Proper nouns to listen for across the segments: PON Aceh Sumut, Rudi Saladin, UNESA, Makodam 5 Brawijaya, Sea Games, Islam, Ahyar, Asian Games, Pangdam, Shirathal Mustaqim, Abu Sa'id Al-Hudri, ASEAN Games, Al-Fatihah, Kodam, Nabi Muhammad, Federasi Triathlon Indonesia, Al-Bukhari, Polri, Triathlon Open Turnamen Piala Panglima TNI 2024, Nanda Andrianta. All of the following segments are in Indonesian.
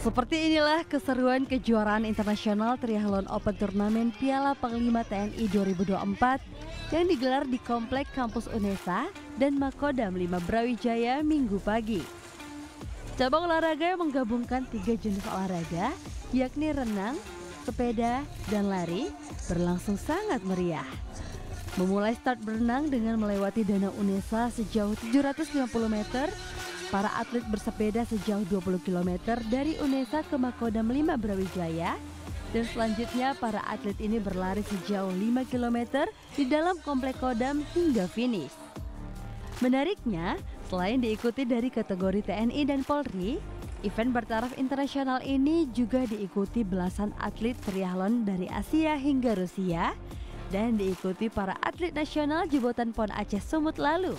Seperti inilah keseruan kejuaraan internasional Triathlon Open Turnamen Piala Panglima TNI 2024 yang digelar di Komplek Kampus UNESA dan Makodam 5 Brawijaya Minggu pagi. Cabang olahraga yang menggabungkan 3 jenis olahraga, yakni renang, sepeda, dan lari, berlangsung sangat meriah. Memulai start berenang dengan melewati danau UNESA sejauh 750 meter, para atlet bersepeda sejauh 20 km dari UNESA ke Makodam 5 Brawijaya, dan selanjutnya para atlet ini berlari sejauh 5 km di dalam komplek Kodam hingga finish. Menariknya, selain diikuti dari kategori TNI dan Polri, event bertaraf internasional ini juga diikuti belasan atlet triathlon dari Asia hingga Rusia, dan diikuti para atlet nasional jebotan PON Aceh Sumut lalu.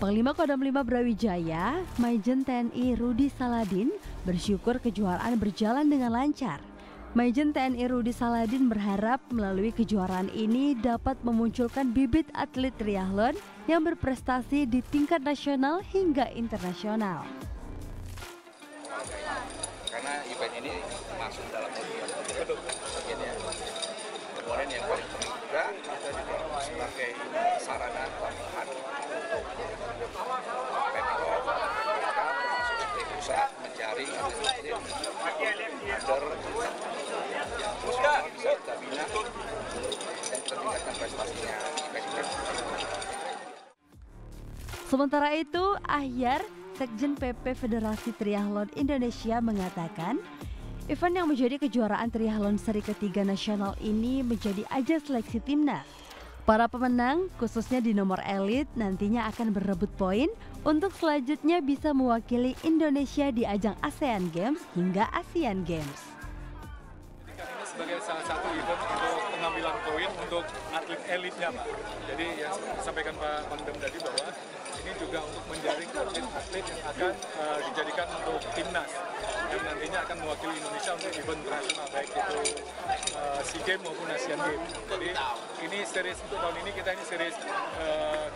Panglima Kodam 5 Brawijaya, Maijen TNI Rudi Saladin bersyukur kejuaraan berjalan dengan lancar. Maijen TNI Rudi Saladin berharap melalui kejuaraan ini dapat memunculkan bibit atlet triathlon yang berprestasi di tingkat nasional hingga internasional. Karena event ini masuk dalam kemudian yang paling penting juga sebagai sarana pemilihan mencari Sementara itu, Ahyar, Sekjen PP Federasi Triathlon Indonesia mengatakan, event yang menjadi kejuaraan triathlon seri ketiga nasional ini menjadi ajang seleksi timnas. Para pemenang, khususnya di nomor elit, nantinya akan berebut poin untuk selanjutnya bisa mewakili Indonesia di ajang ASEAN Games hingga ASEAN Games. Ini sebagai salah satu event untuk pengambilan poin untuk atlet elitnya, Pak. Jadi yang disampaikan Pak Pangdam tadi bahwa ini juga untuk menjaring atlet-atlet yang akan dijadikan untuk timnas dan nantinya akan mewakili Indonesia untuk event nasional baik itu Sea Games maupun Asian Games. Jadi ini series untuk tahun ini kita ini series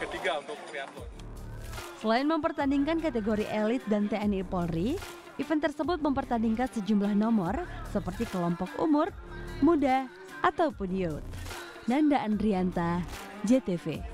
ketiga untuk triathlon. Selain mempertandingkan kategori elit dan TNI Polri, event tersebut mempertandingkan sejumlah nomor seperti kelompok umur, muda, ataupun youth. Nanda Andrianta, JTV.